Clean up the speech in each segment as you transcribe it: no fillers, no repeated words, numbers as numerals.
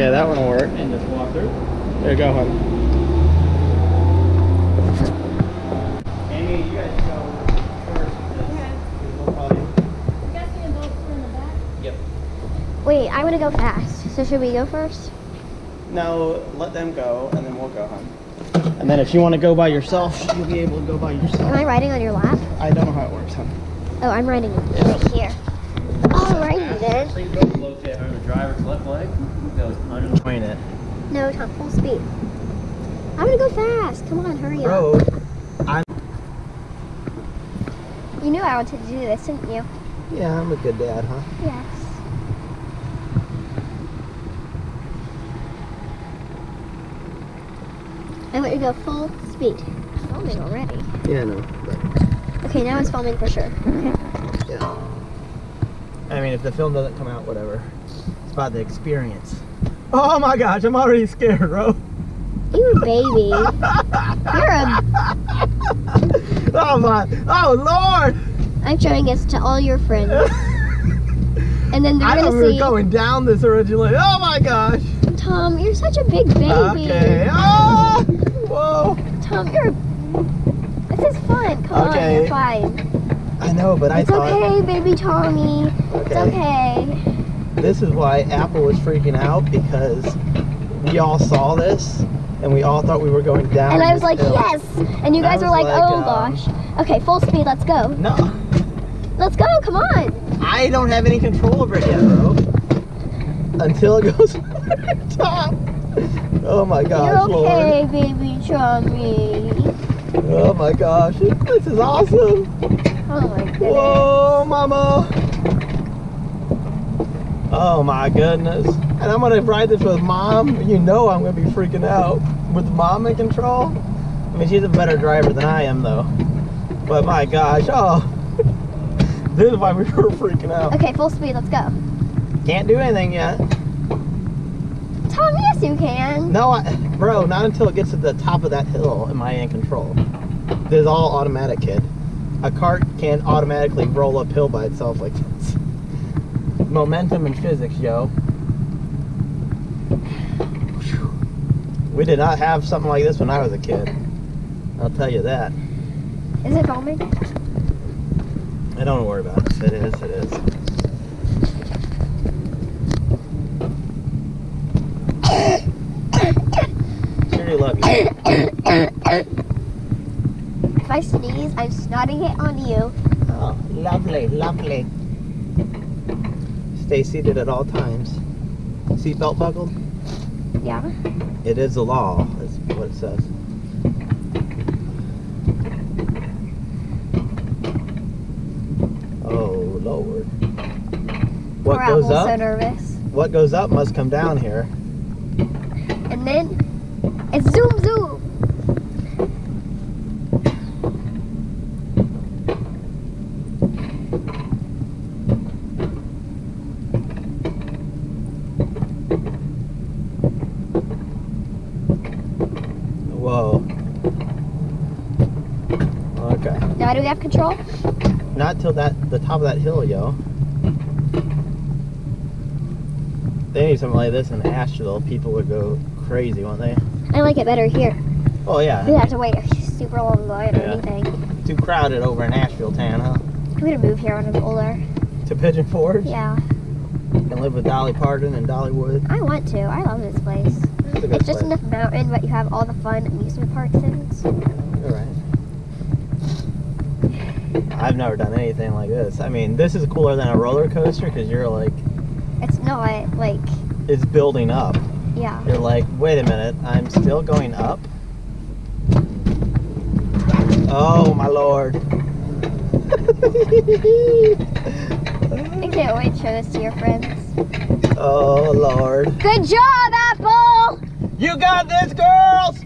Okay, that one will work. And just walk through. There, go home. Amy, you guys go first. Okay. We'll probably... You guys see adults in the back? Yep. Wait, I want to go fast. So should we go first? No, let them go, and then we'll go home. And then if you want to go by yourself, you'll be able to go by yourself. Am I riding on your lap? I don't know how it works, huh? Oh, I'm riding right here. Alrighty then. The driver's left leg goes untrain it. No, Tom, full speed. I'm gonna go fast. Come on, hurry up. You knew I wanted to do this, didn't you? Yeah, I'm a good dad, huh? Yes. I want you to go full speed. It's filming already. Yeah, I know. Okay, now it's filming for sure. Okay. Yeah. I mean, if the film doesn't come out, whatever. It's about the experience. Oh my gosh, I'm already scared, bro. You baby. You're a... Oh my, oh Lord. I'm showing this to all your friends. And then they're gonna see... we were going down this originally. Oh my gosh. Tom, you're such a big baby. Okay. Oh! Whoa. Tom, you're... This is fun. Come on, you're fine. I know, but I thought... It's okay, baby Tommy. Okay. It's okay. This is why Apple was freaking out, because we all saw this, and we all thought we were going down. And I was like, yes! And you guys were like, oh gosh. Okay, full speed, let's go. No. Let's go, come on. I don't have any control over it yet, bro. Until it goes over the top. Oh my gosh, Lord. You're okay, baby Tommy. Oh my gosh, this is awesome. Oh my goodness. Whoa, mama. Oh my goodness. And I'm gonna ride this with Mom. You know I'm gonna be freaking out. With Mom in control. I mean, she's a better driver than I am though. But my gosh, oh. This is why we were freaking out. Okay, full speed, let's go. Can't do anything yet. Tom, yes you can. No, bro, not until it gets to the top of that hill am I in control. This is all automatic, kid. A cart can't automatically roll uphill by itself like this. Momentum and physics, yo. We did not have something like this when I was a kid. I'll tell you that. Is it filming? I don't worry about it. It is, it is. Sure do love you. If I sneeze, I'm snotting it on you. Oh, lovely, lovely. Stay seated at all times. Seatbelt buckled? Yeah. It is the law, is what it says. Oh, Lord. What goes up? I'm so nervous. What goes up must come down here. And then it's zoom, zoom. Whoa. Okay. Now do we have control? Not till the top of that hill, yo. They need something like this in Asheville. People would go crazy, wouldn't they? I like it better here. Oh yeah. We have to wait a super long line or anything. Too crowded over in Asheville town, huh? I'm gonna move here when I'm older. To Pigeon Forge? Yeah. And live with Dolly Parton and Dollywood. I want to. I love this place. It's just enough mountain, but you have all the fun amusement park things. Alright. I've never done anything like this. I mean, this is cooler than a roller coaster because you're like... It's not, like... It's building up. Yeah. You're like, wait a minute, I'm still going up? Oh, my Lord. I can't wait to show this to your friends. Oh, Lord. Good job, Apple! You got this, girls!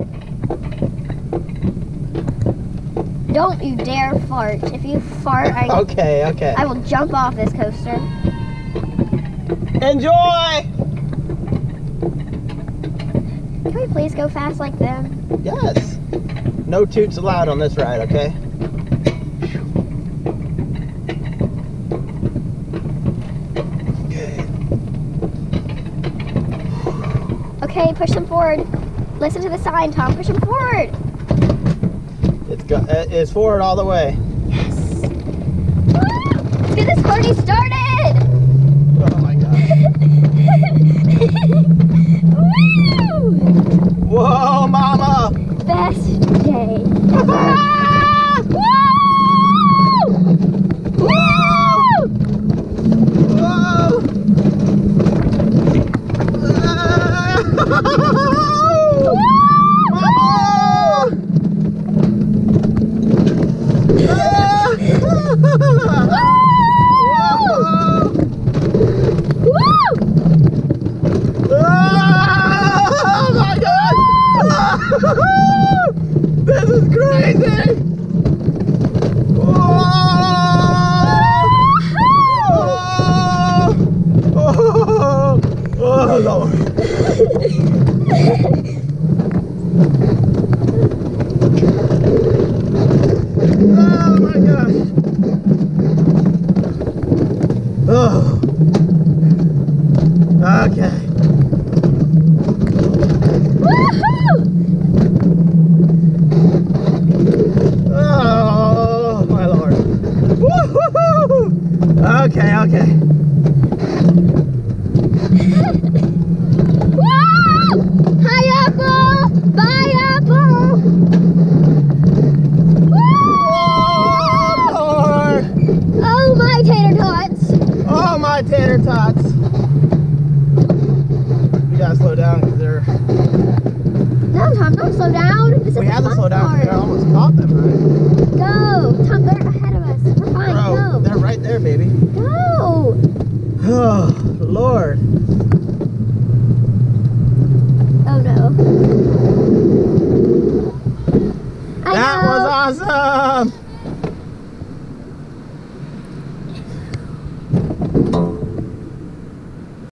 Don't you dare fart. If you fart, I... Okay, okay. I will jump off this coaster. Enjoy! Can we please go fast like them? Yes. No toots allowed on this ride, okay? Okay, push them forward. Listen to the sign, Tom. Push them forward. It's forward all the way. Yes. Woo! Let's get this party started. Oh my God. Woo! Whoa, Mama. Best day ever. That was awesome!